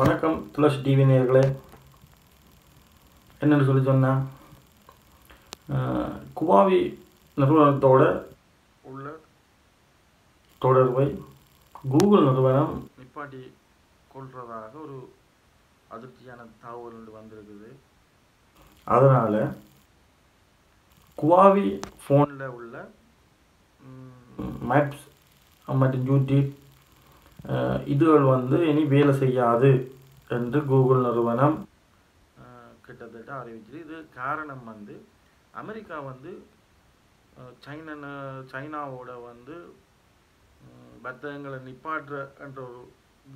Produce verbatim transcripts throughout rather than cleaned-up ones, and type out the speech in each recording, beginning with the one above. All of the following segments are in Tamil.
வணக்கம் ப்ளஸ் டிவி நேயர்களே, என்னன்னு சொல்லி சொன்னா குவாவி நிறுவனத்தோட உள்ள தொடர்பை கூகுள் நிறுவனம் நிப்பாட்டி கொள்றதாக ஒரு அதிர்ச்சியான தகவல் ஒன்று வந்திருக்குது. அதனால் குவாவி ஃபோனில் உள்ள மேப்ஸ் மற்றும் யூடியூப் இதுகள் வந்து இனி வேலை செய்யாது என்று கூகுள் நிறுவனம் கிட்டத்தட்ட அறிவிச்சது. இது காரணம் வந்து அமெரிக்கா வந்து சைனா சைனாவோட வந்து வர்த்தகங்களை நிப்பாட்டுற என்ற ஒரு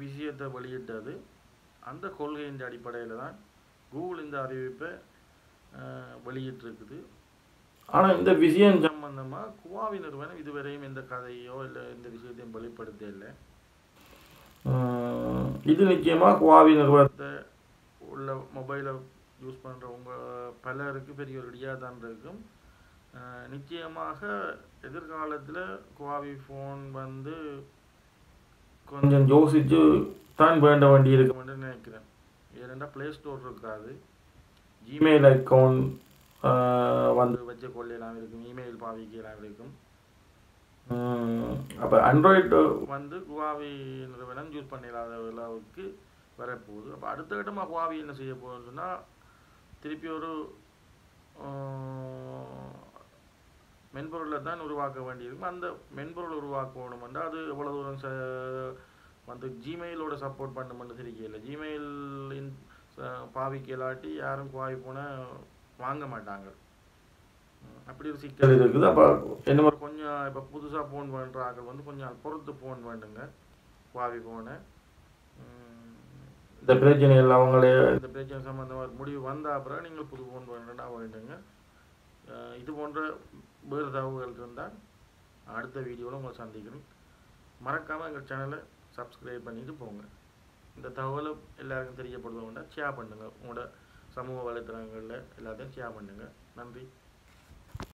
விஷயத்தை வெளியிட்டது. அந்த கொள்கையின் அடிப்படையில் தான் கூகுள் இந்த அறிவிப்பை வெளியிட்டிருக்குது. ஆனால் இந்த விஷயம் சம்பந்தமாக குவாவி நிறுவனம் இதுவரையும் எந்த கதையோ இல்லை எந்த விஷயத்தையும் வெளிப்படுத்த இல்லை. இது நிச்சயமாக குவாவி நிறுவனத்தை உள்ள மொபைலை யூஸ் பண்ணுறவங்க பலருக்கு பெரிய ஒரு இடியாக தான் இருக்கும். நிச்சயமாக எதிர்காலத்தில் குவாவி ஃபோன் வந்து கொஞ்சம் யோசித்து தான் வேண்ட வேண்டி இருக்கும் என்று நினைக்கிறேன். ஏனென்றால் ப்ளே ஸ்டோர் இருக்காது, ஜிமெயில் அக்கௌண்ட் வந்து வச்ச கொள்ளையெல்லாம் இருக்கும், இமெயில் பாவிக்கலாம் இருக்கும். அப்போ ஆண்ட்ராய்டு வந்து குவாவி நிறுவனம் யூஸ் பண்ணிடாத அளவுக்கு வரப்போகுது. அப்போ அடுத்த கட்டமாக குவாவி என்ன செய்ய போகுதுன்னு சொன்னால் திருப்பி ஒரு மென்பொருளை தான் உருவாக்க வேண்டியிருக்கும். அந்த மென்பொருள் உருவாக்கணும்னா அது எவ்வளோ தூரம் ச வந்து ஜிமெயிலோட சப்போர்ட் பண்ணுமென்னு தெரியல. ஜிமெயில் இன் பாவிக்கலாட்டி யாரும் குவாவி போனால் வாங்க மாட்டாங்க. அப்படி ஒரு சிக்கல் இருக்குது. அப்போ என்ன மாதிரி கொஞ்சம் இப்போ புதுசாக ஃபோன் பண்ணுறாங்க வந்து கொஞ்சம் பொறுத்து ஃபோன் வேண்டுங்க குவாவி ஃபோனை. இந்த பிரச்சனைகள் அவங்களே இந்த பிரச்சனை சம்மந்தமாக முடிவு வந்தால் அப்புறம் நீங்கள் புது ஃபோன் வேணுன்னா வேண்டுங்க. இது போன்ற வேறு தகவல்கள் இருந்தால் அடுத்த வீடியோவில் உங்களை சந்திக்கிறேன். மறக்காமல் எங்கள் சேனலை சப்ஸ்கிரைப் பண்ணிட்டு போங்க. இந்த தகவலை எல்லாருக்கும் தெரியப்படுத்தணுன்னா ஷேர் பண்ணுங்கள். உங்களோட சமூக வலைத்தளங்களில் எல்லாத்தையும் ஷேர் பண்ணுங்கள். நன்றி.